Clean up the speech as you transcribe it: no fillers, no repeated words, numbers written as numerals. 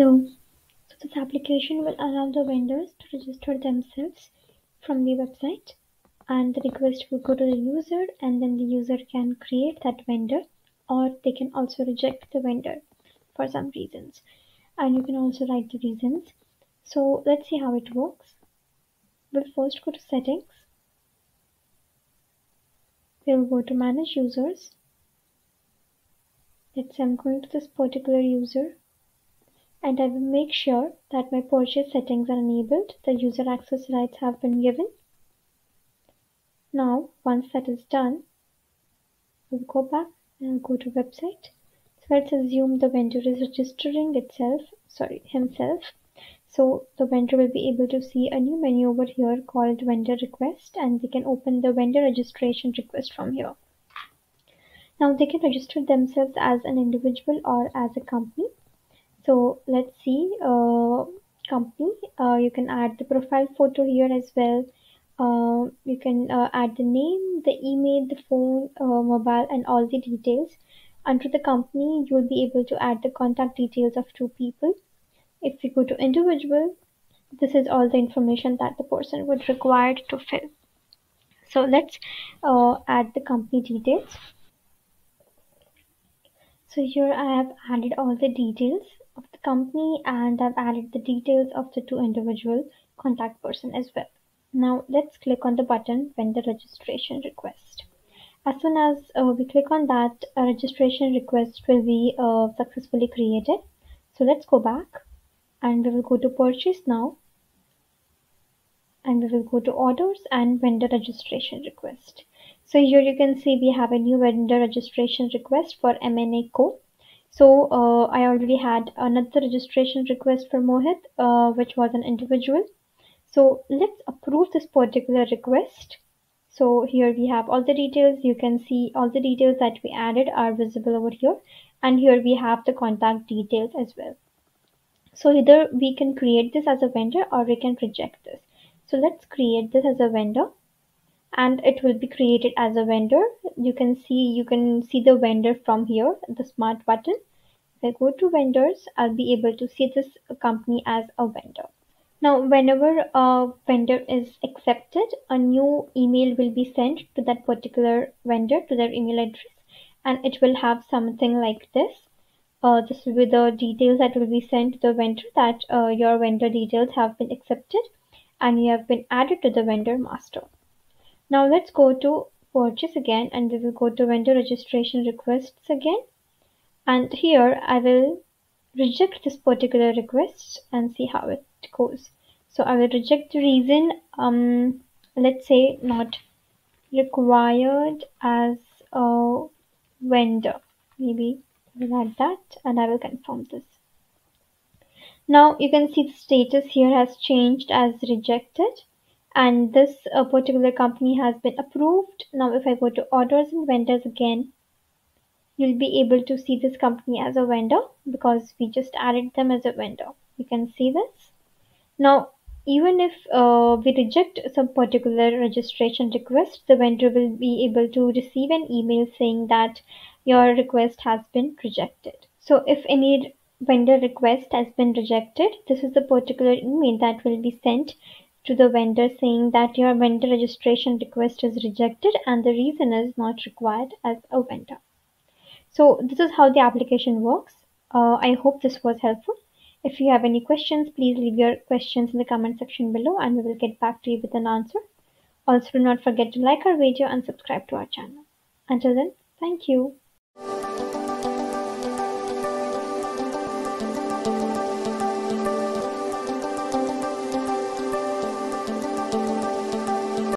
So this application will allow the vendors to register themselves from the website, and the request will go to the user, and then the user can create that vendor, or they can also reject the vendor for some reasons, and you can also write the reasons. So let's see how it works. We'll first go to settings. We'll go to manage users. Let's say I'm going to this particular user, and I will make sure that my purchase settings are enabled, the user access rights have been given. Now once that is done, we'll go back and go to website. So let's assume the vendor is registering himself. So the vendor will be able to see a new menu over here called vendor request, and they can open the vendor registration request from here. Now they can register themselves as an individual or as a company. So let's see, company, you can add the profile photo here as well. You can add the name, the email, the phone, mobile, and all the details. Under the company, you will be able to add the contact details of two people. If you go to individual, this is all the information that the person would require to fill. So let's add the company details. So here I have added all the details of the company, and I've added the details of the two individual contact person as well. Now let's click on the button vendor registration request. As soon as we click on that, a registration request will be successfully created. So let's go back, and we will go to purchase now, and we will go to orders and vendor registration request. So here you can see we have a new vendor registration request for MNA Co. So I already had another registration request for Mohit, which was an individual. So let's approve this particular request. So here we have all the details. You can see all the details that we added are visible over here. And here we have the contact details as well. So either we can create this as a vendor or we can reject this. So let's create this as a vendor. And it will be created as a vendor. You can see the vendor from here, the smart button. If I go to vendors, I'll be able to see this company as a vendor. Now whenever a vendor is accepted, a new email will be sent to that particular vendor, to their email address, and it will have something like this. This will be the details that will be sent to the vendor, that your vendor details have been accepted and you have been added to the vendor master. Now let's go to purchase again, and we will go to vendor registration requests again. And here I will reject this particular request and see how it goes. So I will reject the reason, let's say not required as a vendor. Maybe we'll add that, and I will confirm this. Now you can see the status here has changed as rejected. And this particular company has been approved. Now if I go to orders and vendors again, you'll be able to see this company as a vendor because we just added them as a vendor. You can see this. Now even if we reject some particular registration request, the vendor will be able to receive an email saying that your request has been rejected. So if any vendor request has been rejected, this is the particular email that will be sent to the vendor saying that your vendor registration request is rejected and the reason is not required as a vendor. So this is how the application works. I hope this was helpful. If you have any questions, please leave your questions in the comment section below and we will get back to you with an answer. Also, do not forget to like our video and subscribe to our channel. Until then, thank you.